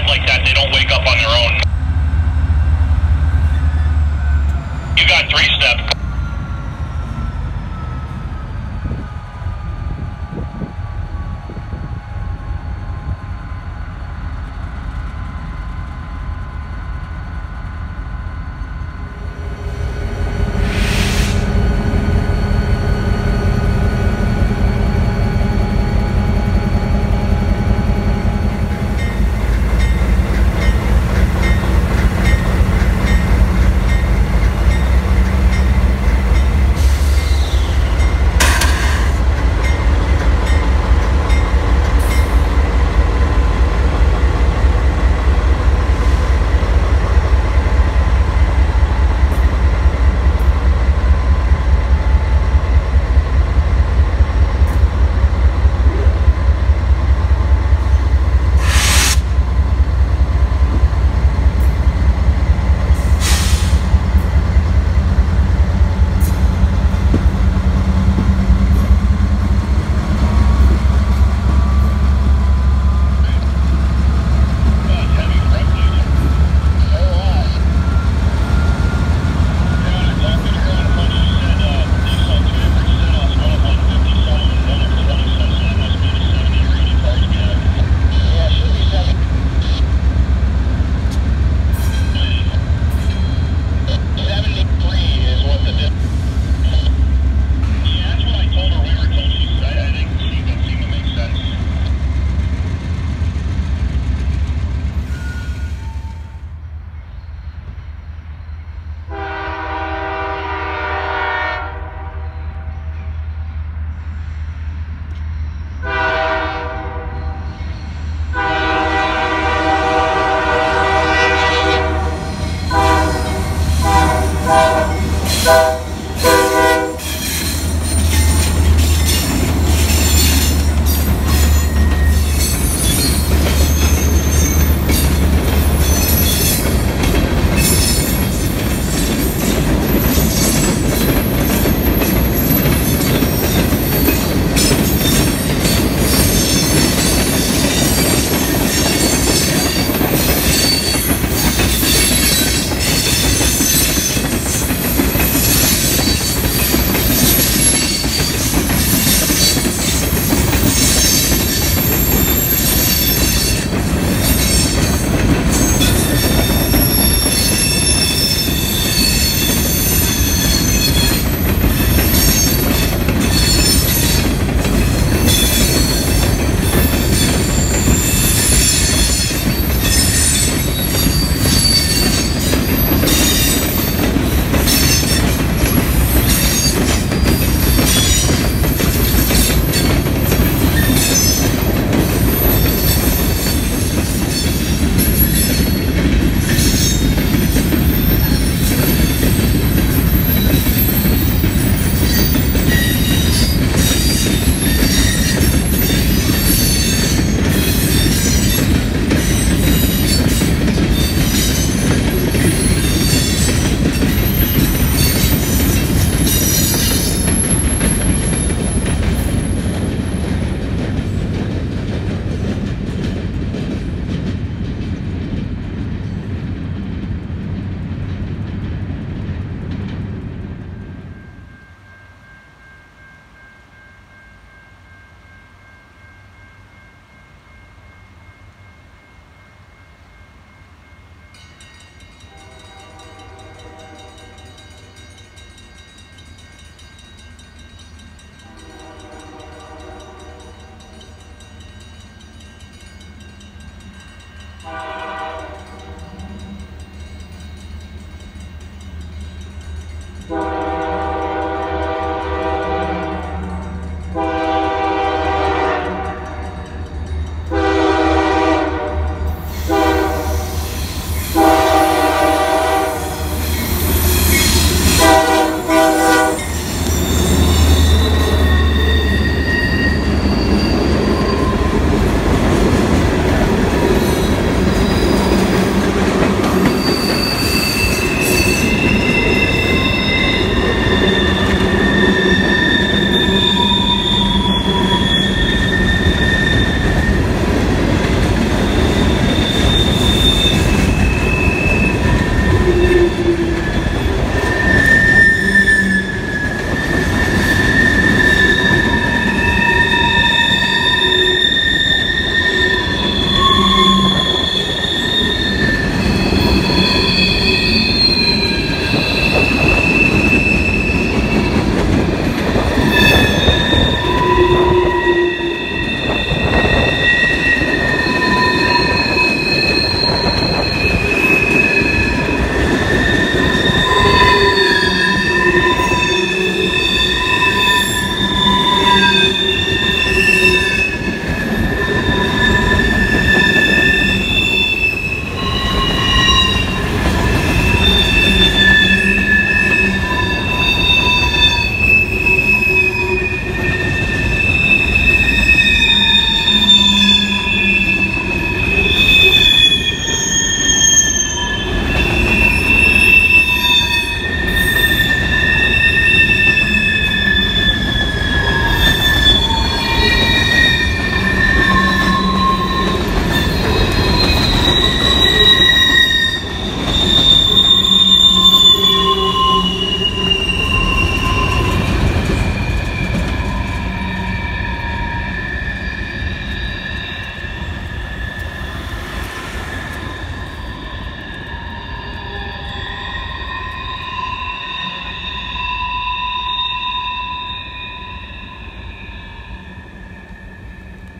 bed like that, they don't wake up on their own. You got three-step.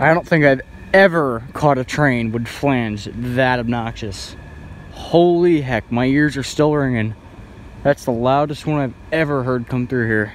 I don't think I've ever caught a train with flange that obnoxious. Holy heck, my ears are still ringing. That's the loudest one I've ever heard come through here.